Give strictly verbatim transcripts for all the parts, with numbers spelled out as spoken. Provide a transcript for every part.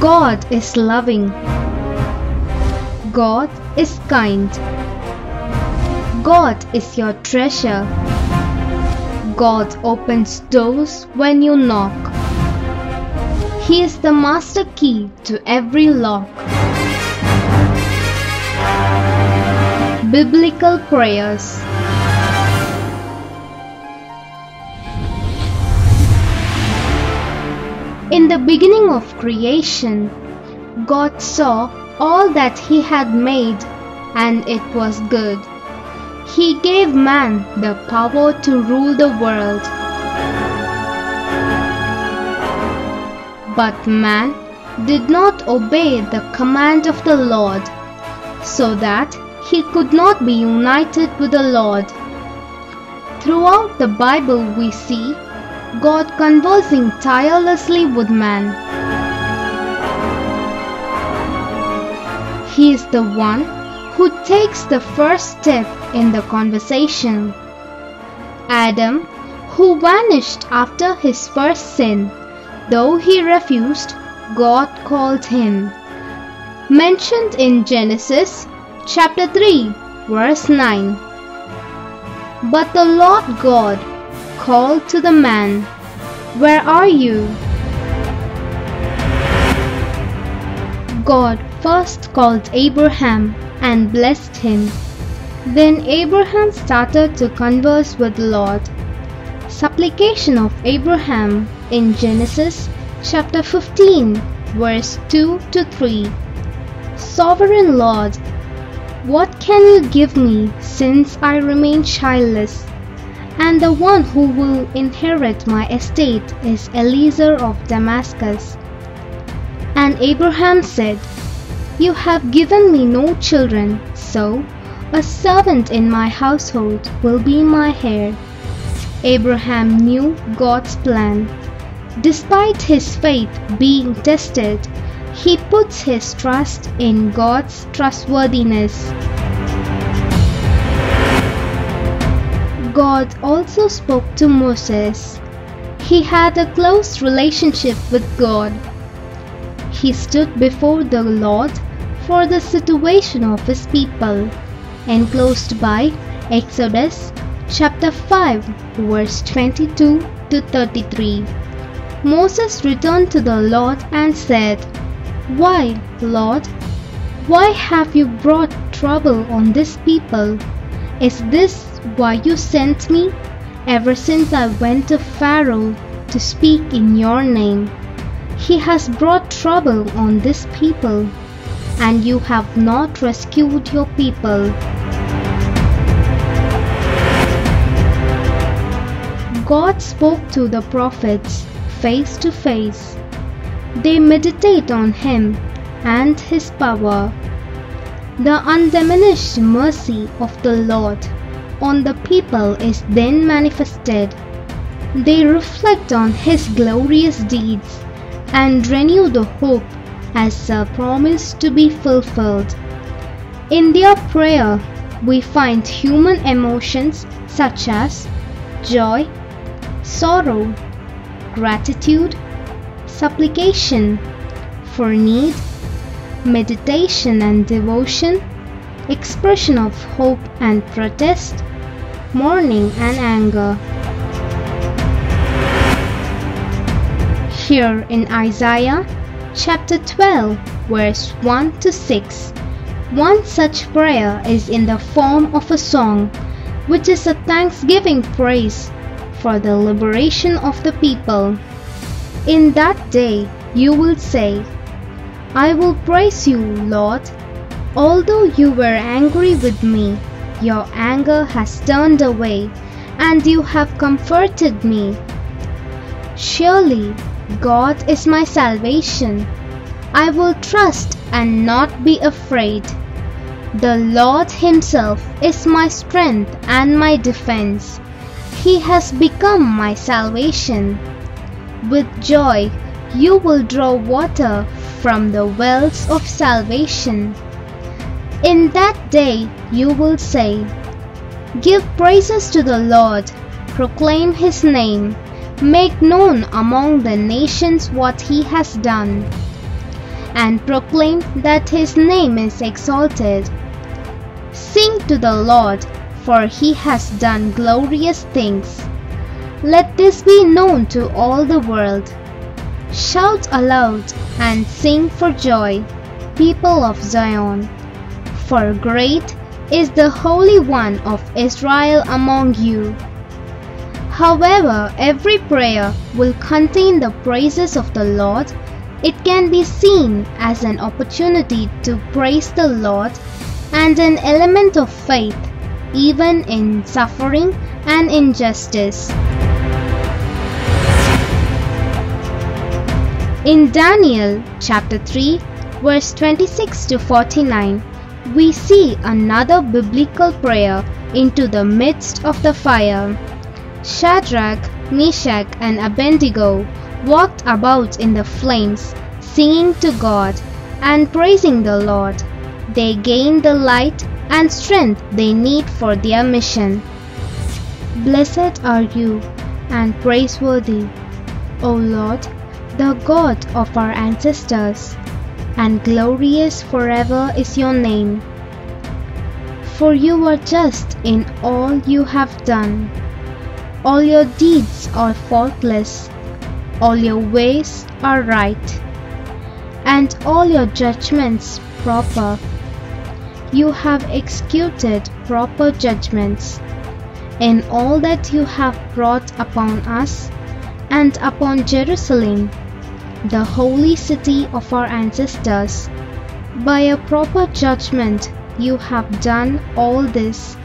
God is loving. God is kind. God is your treasure. God opens doors when you knock. He is the master key to every lock. Biblical prayers. In the beginning of creation, God saw all that He had made, and it was good. He gave man the power to rule the world. But man did not obey the command of the Lord, so that he could not be united with the Lord. Throughout the Bible we see God conversing tirelessly with man. He is the one who takes the first step in the conversation. Adam, who vanished after his first sin, though he refused, God called him. Mentioned in Genesis chapter three, verse nine. But the Lord God called to the man, "Where are you?" God first called Abraham and blessed him. Then Abraham started to converse with the Lord. Supplication of Abraham in Genesis chapter fifteen, verse two to three. Sovereign Lord, what can you give me since I remain childless? And the one who will inherit my estate is Eliezer of Damascus. And Abraham said, "You have given me no children, so a servant in my household will be my heir." Abraham knew God's plan. Despite his faith being tested, he puts his trust in God's trustworthiness. God also spoke to Moses. He had a close relationship with God. He stood before the Lord for the situation of his people, enclosed by Exodus chapter five, verse twenty-two to thirty-three. Moses returned to the Lord and said, "Why, Lord, why have you brought trouble on this people? Is this why you sent me? Ever since I went to Pharaoh to speak in your name, he has brought trouble on this people, and you have not rescued your people." God spoke to the prophets face to face. They meditate on Him and His power. The undiminished mercy of the Lord on the people is then manifested. They reflect on His glorious deeds and renew the hope as a promise to be fulfilled. In their prayer, we find human emotions such as joy, sorrow, gratitude, supplication for need, meditation and devotion, expression of hope and protest, mourning and anger. Here in Isaiah chapter twelve, verse one to six, one such prayer is in the form of a song, which is a thanksgiving praise for the liberation of the people. In that day you will say, "I will praise you, Lord. Although you were angry with me, your anger has turned away, and you have comforted me. Surely God is my salvation. I will trust and not be afraid. The Lord Himself is my strength and my defense. He has become my salvation. With joy you will draw water from the wells of salvation." In that day you will say, "Give praises to the Lord, proclaim His name, make known among the nations what He has done." and proclaim that his name is exalted. Sing to the Lord, for he has done glorious things. Let this be known to all the world. Shout aloud and sing for joy, people of Zion. For great is the Holy One of Israel among you. However, every prayer will contain the praises of the Lord. It can be seen as an opportunity to praise the Lord and an element of faith, even in suffering and injustice. In Daniel chapter three, verse twenty-six to forty-nine, we see another biblical prayer into the midst of the fire. Shadrach, Meshach and Abednego walked about in the flames, singing to God and praising the Lord. They gained the light and strength they need for their mission. Blessed are you and praiseworthy, O Lord, the God of our ancestors, and glorious forever is your name. For you are just in all you have done. All your deeds are faultless, all your ways are right, and all your judgments proper. You have executed proper judgments in all that you have brought upon us and upon Jerusalem, the holy city of our ancestors. By a proper judgment you have done all this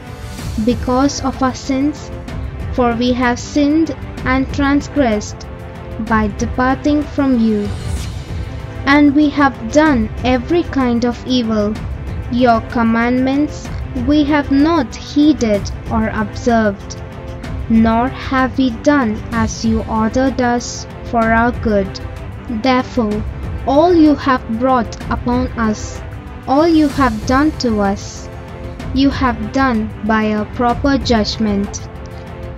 because of our sins. For we have sinned and transgressed by departing from you, and we have done every kind of evil. Your commandments we have not heeded or observed, nor have we done as you ordered us for our good. Therefore, all you have brought upon us, all you have done to us, you have done by a proper judgment.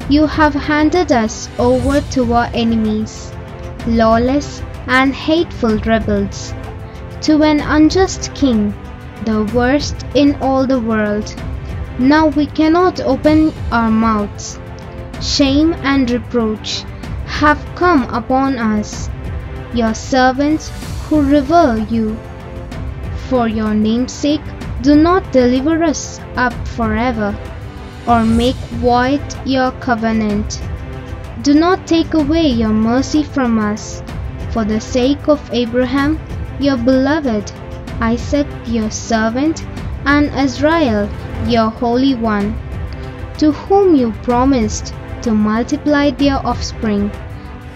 You have handed us over to our enemies, lawless and hateful rebels, to an unjust king, the worst in all the world. Now we cannot open our mouths. Shame and reproach have come upon us, your servants who revere you. For your name's sake, do not deliver us up forever, or make void your covenant. Do not take away your mercy from us, for the sake of Abraham, your beloved, Isaac, your servant, and Israel, your Holy One, to whom you promised to multiply their offspring,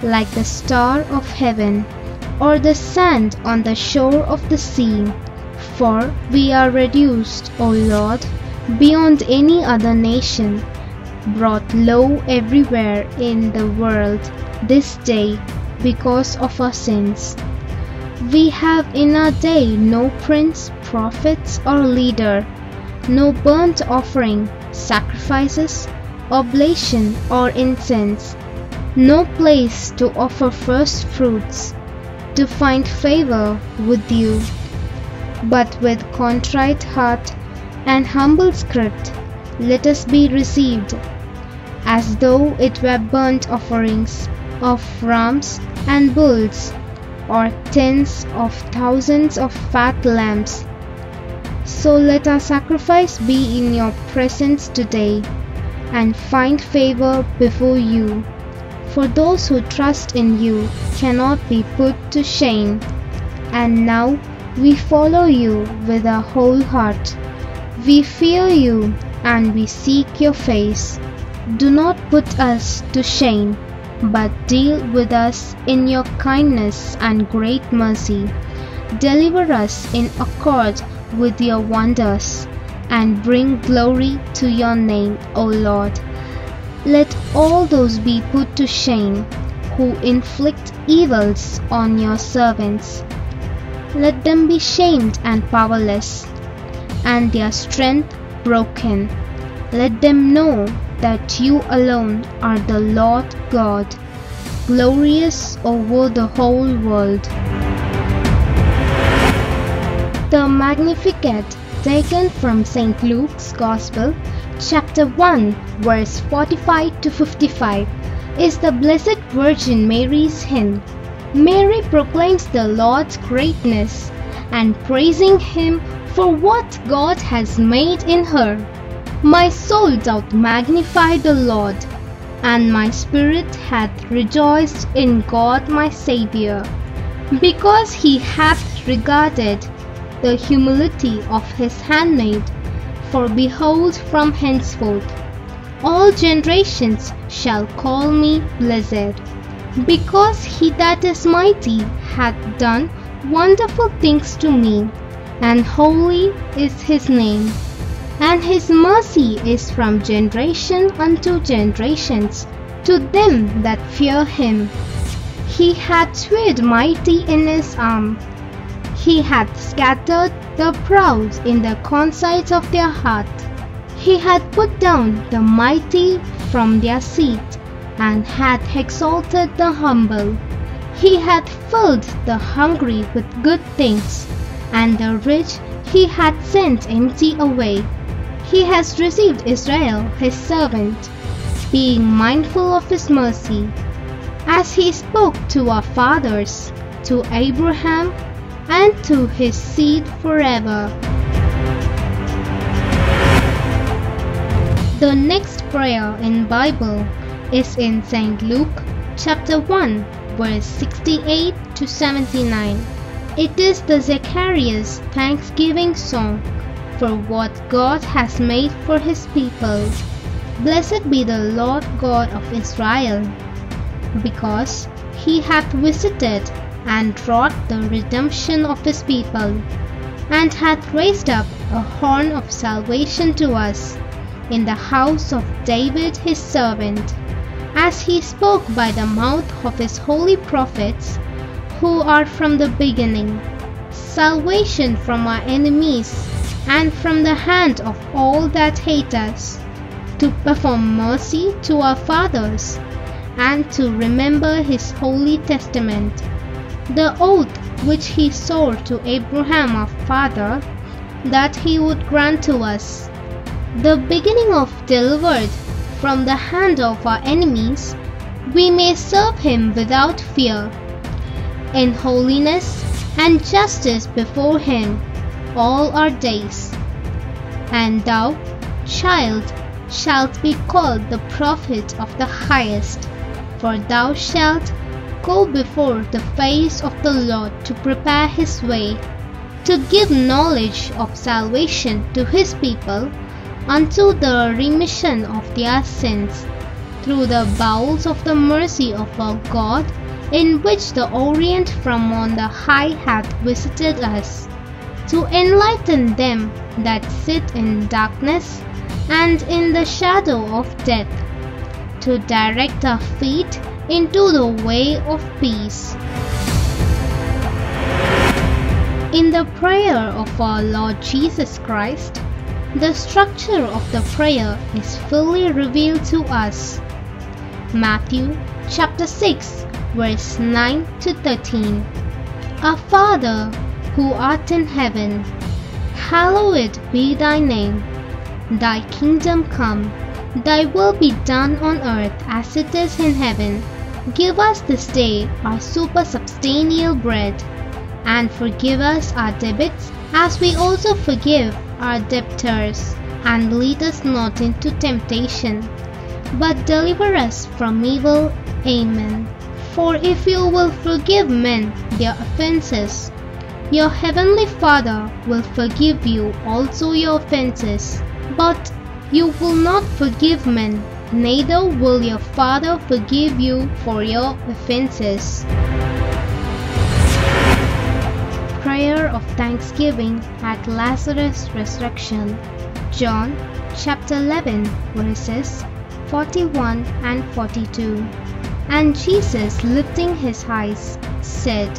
like the star of heaven, or the sand on the shore of the sea. For we are reduced, O Lord, beyond any other nation, brought low everywhere in the world this day because of our sins. We have in our day no prince, prophets or leader, no burnt offering, sacrifices, oblation or incense, no place to offer first fruits, to find favor with you. But with contrite heart and humble script let us be received, as though it were burnt offerings of rams and bulls, or tens of thousands of fat lambs. So let our sacrifice be in your presence today, and find favor before you, for those who trust in you cannot be put to shame. And now we follow you with our whole heart. We fear you and we seek your face. Do not put us to shame, but deal with us in your kindness and great mercy. Deliver us in accord with your wonders, and bring glory to your name, O Lord. Let all those be put to shame who inflict evils on your servants. Let them be shamed and powerless, and their strength broken. Let them know that you alone are the Lord God, glorious over the whole world. The Magnificat, taken from Saint Luke's Gospel, chapter one, verse forty-five to fifty-five, is the Blessed Virgin Mary's hymn. Mary proclaims the Lord's greatness and praising Him for what God has made in her. My soul doth magnify the Lord, and my spirit hath rejoiced in God my Saviour, because He hath regarded the humility of His handmaid. For behold, from henceforth all generations shall call me blessed, because He that is mighty hath done wonderful things to me, and holy is His name. And His mercy is from generation unto generations to them that fear Him. He hath swayed mighty in His arm. He hath scattered the proud in the consides of their heart. He hath put down the mighty from their seat, and hath exalted the humble. He hath filled the hungry with good things, and the rich He hath sent empty away. He has received Israel His servant, being mindful of His mercy, as He spoke to our fathers, to Abraham, and to his seed forever. The next prayer in Bible is in Saint Luke chapter one, verse sixty-eight to seventy-nine. It is the Zacharias thanksgiving song for what God has made for His people. Blessed be the Lord God of Israel, because He hath visited and wrought the redemption of His people, and hath raised up a horn of salvation to us in the house of David His servant, as He spoke by the mouth of His holy prophets, who are from the beginning, salvation from our enemies and from the hand of all that hate us, to perform mercy to our fathers, and to remember His holy testament, the oath which He swore to Abraham our father, that He would grant to us. The beginning of delivered from the hand of our enemies, we may serve Him without fear, in holiness and justice before Him all our days. And thou, child, shalt be called the prophet of the Highest, for thou shalt go before the face of the Lord to prepare His way, to give knowledge of salvation to His people, unto the remission of their sins, through the bowels of the mercy of our God, in which the Orient from on the high hath visited us, to enlighten them that sit in darkness and in the shadow of death, to direct our feet into the way of peace. In the prayer of our Lord Jesus Christ, the structure of the prayer is fully revealed to us. Matthew chapter six, verse nine to thirteen. Our Father, who art in heaven, hallowed be thy name. Thy kingdom come, thy will be done on earth as it is in heaven. Give us this day our super-substantial bread, and forgive us our debits, as we also forgive our debtors. And lead us not into temptation, but deliver us from evil. Amen. For if you will forgive men their offenses, your heavenly Father will forgive you also your offenses. But you will not forgive men, neither will your Father forgive you for your offenses. Prayer of Thanksgiving at Lazarus' Resurrection. John chapter eleven, verses forty-one and forty-two. And Jesus, lifting His eyes, said,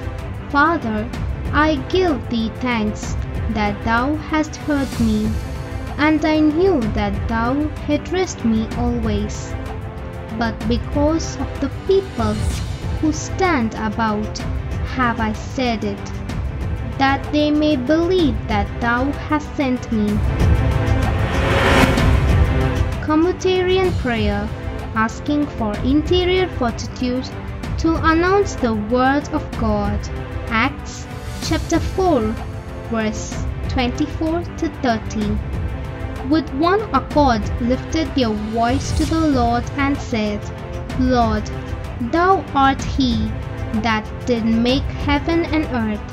Father, I give Thee thanks that Thou hast heard me, and I knew that Thou hearest me always. But because of the people who stand about have I said it, that they may believe that thou hast sent me. Communitarian prayer, asking for interior fortitude to announce the word of God. Acts chapter four, verse twenty-four to thirty. With one accord lifted their voice to the Lord and said, Lord, thou art he that did make heaven and earth,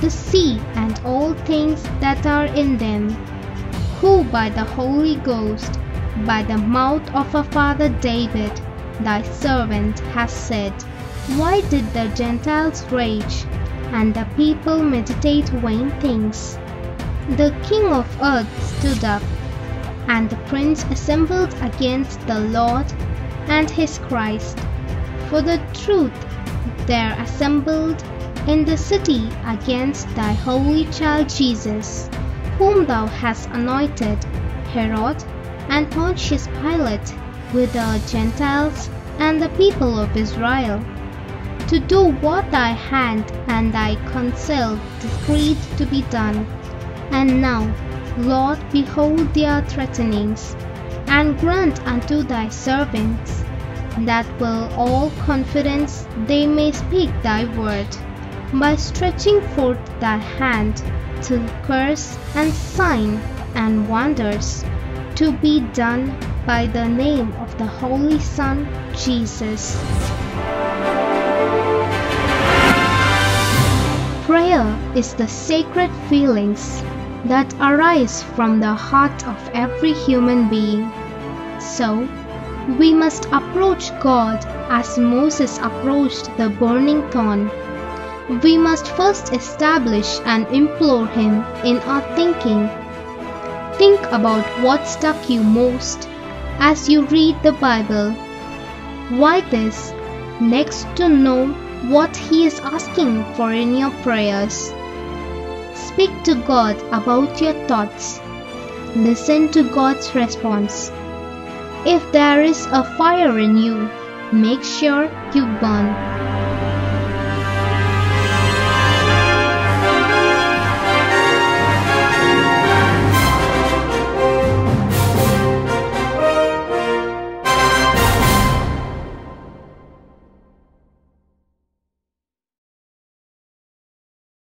the sea and all things that are in them, who by the Holy Ghost, by the mouth of our father David, thy servant, has said, Why did the Gentiles rage, and the people meditate vain things? The king of earth stood up, and the prince assembled against the Lord and his Christ. For the truth there assembled in the city against thy holy child Jesus, whom thou hast anointed, Herod and Pontius Pilate, with the Gentiles and the people of Israel, to do what thy hand and thy counsel decreed to be done. And now, Lord, behold their threatenings, and grant unto thy servants, that with all confidence they may speak thy word, by stretching forth thy hand to curse and sign and wonders, to be done by the name of the Holy Son, Jesus. Prayer is the sacred feelings that arise from the heart of every human being. So, we must approach God as Moses approached the burning thorn. We must first establish and implore Him in our thinking. Think about what struck you most as you read the Bible. Why this? Next, to know what He is asking for in your prayers. Speak to God about your thoughts. Listen to God's response. If there is a fire in you, make sure you burn.